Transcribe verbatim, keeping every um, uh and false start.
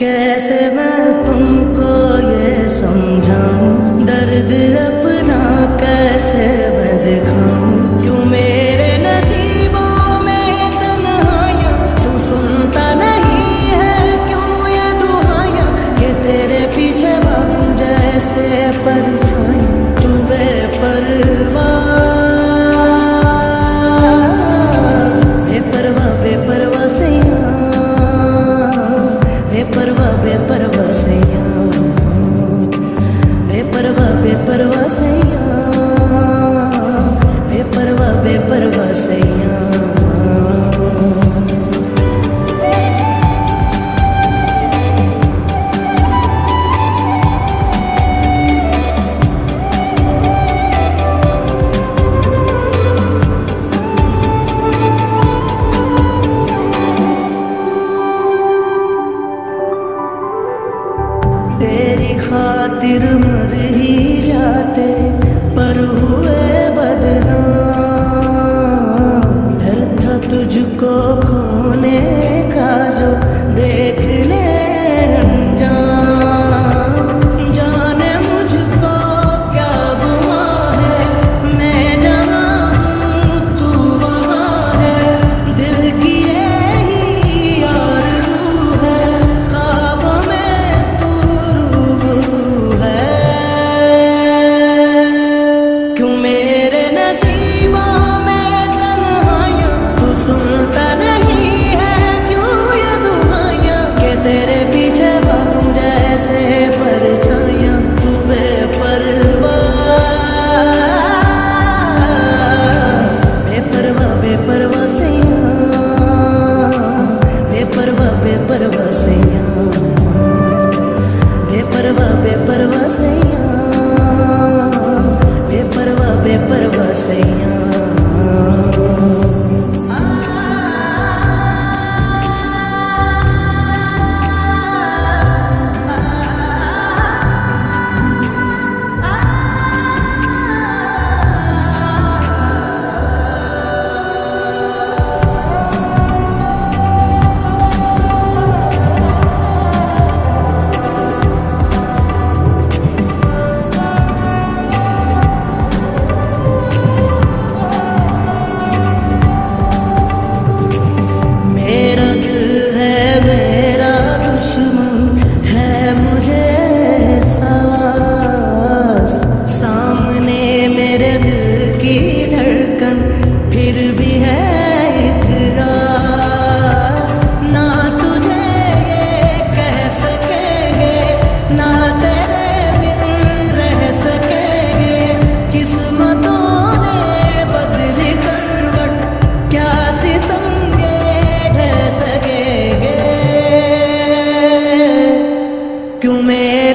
कैसे मैं तुमको ये समझाऊं, दर्द अपना कैसे मैं दिखाऊं। क्यों मेरे नसीबों में तन्हाइयां, तू सुनता नहीं है क्यों ये दुहाइयां, कि तेरे पीछे बाबू जैसे परछाई, तू बेपरवाह बेपरवाह बेपरवाह सैया, बेपरवाह बेपरवाह सैया, बेपरवाह बेपरवाह सैया, बेपरवाह बेपरवाह सैया। तेरी खातिर मर ही जाते पर हुए बदनाम, डर था तुझको खोने का जो देख ले अनजान। जाने मुझको क्या हुआ है, मैं जहाँ हूँ तू वहाँ है, दिल की यही आरज़ू है, ख्वाब में तेरे पीछे बाबू जैसे परछाइयां, तू बेपरवाह बेपरवाह बेपरवाह सैया, बेपरवाह बेपरवाह सैया, बेपरवाह बेपरवाह सैया, बेपरवाह बेपरवाह सैया। क्यों मैं